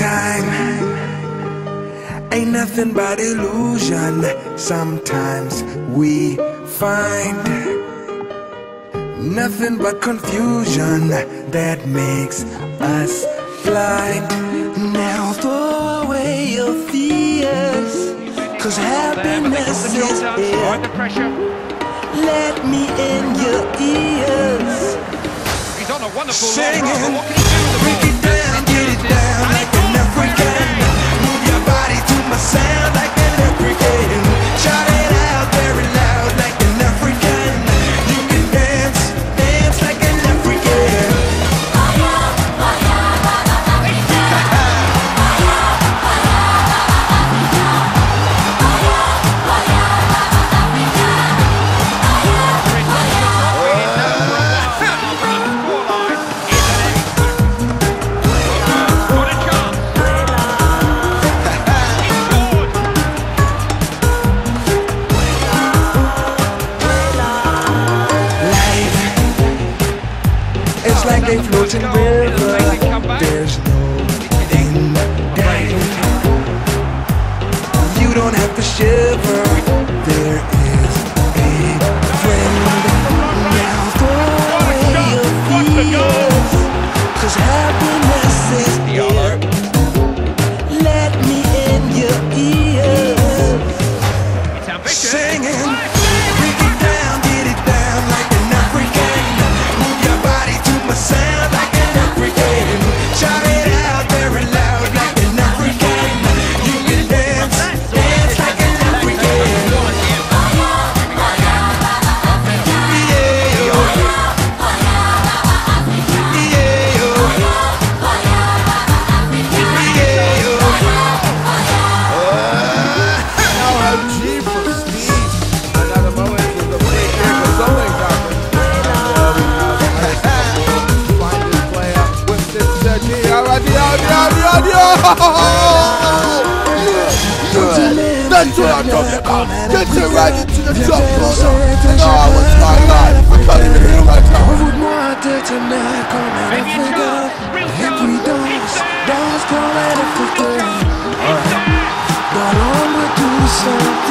Time ain't nothing but illusion. Sometimes we find nothing but confusion that makes us blind. Now throw away your fears, 'cause happiness is here. Let me in your ears. He's on a wonderful singing. Break it down, get it down like an African. Move your body to my sound like an African. Shout it out very loud like an African. You can dance, dance like an African. Like a floating river, there's no end down. You don't have to shiver, there is a friend. Now throw away your fears, 'cause happiness is here. Let me in your ears. Singing. Sound like an African. Shout it out very loud like an African. You can dance, dance like an African. Get you ready to the top. Oh, it's my life. I can't even hear my tongue. I would want to tonight. Come and Africa. If we dance, come and Africa. But I'm gonna do something.